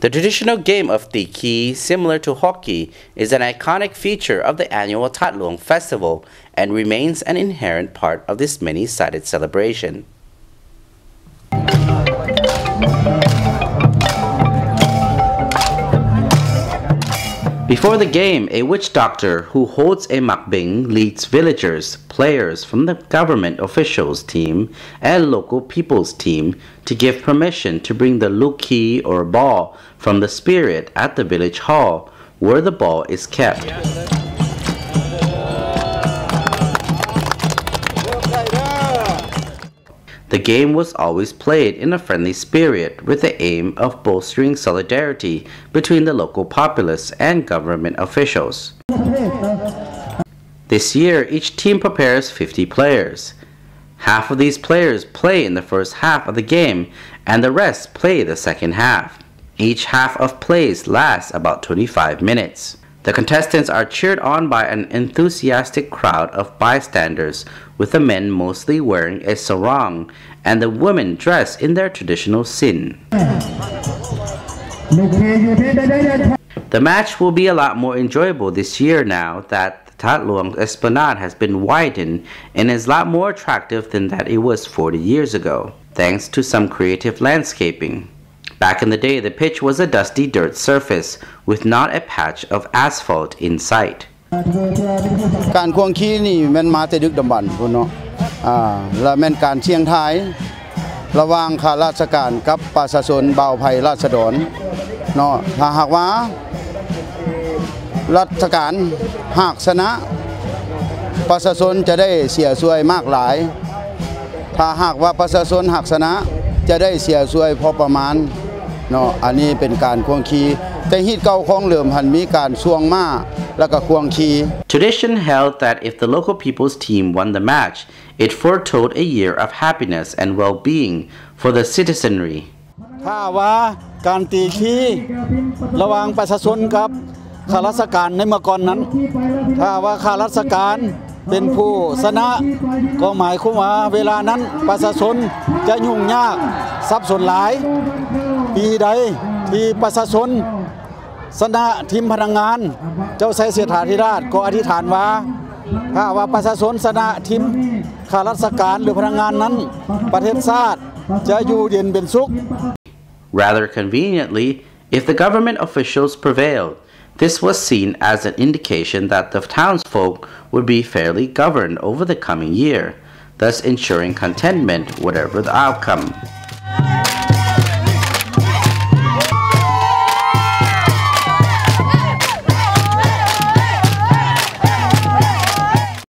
The traditional game of tikhy, similar to hockey, is an iconic feature of the annual That Luang Festival and remains an inherent part of this many-sided celebration. Before the game, a witch doctor who holds a makbeng leads villagers, players from the government officials team and local people's team to give permission to bring the loukkhy or ball from the spirit at the village hall where the ball is kept. The game was always played in a friendly spirit with the aim of bolstering solidarity between the local populace and government officials. This year, each team prepares 50 players. Half of these players play in the first half of the game and the rest play the second half. Each half of plays lasts about 25 minutes. The contestants are cheered on by an enthusiastic crowd of bystanders, with the men mostly wearing a sarong and the women dressed in their traditional sin. The match will be a lot more enjoyable this year now that the That Luang Esplanade has been widened and is a lot more attractive than that it was 40 years ago, thanks to some creative landscaping. Back in the day, the pitch was a dusty dirt surface with not a patch of asphalt in sight. Tradition held that if the local people's team won the match, it foretold a year of happiness and well-being for the citizenry. Rather conveniently, if the government officials prevailed, this was seen as an indication that the townsfolk would be fairly governed over the coming year, thus ensuring contentment whatever the outcome.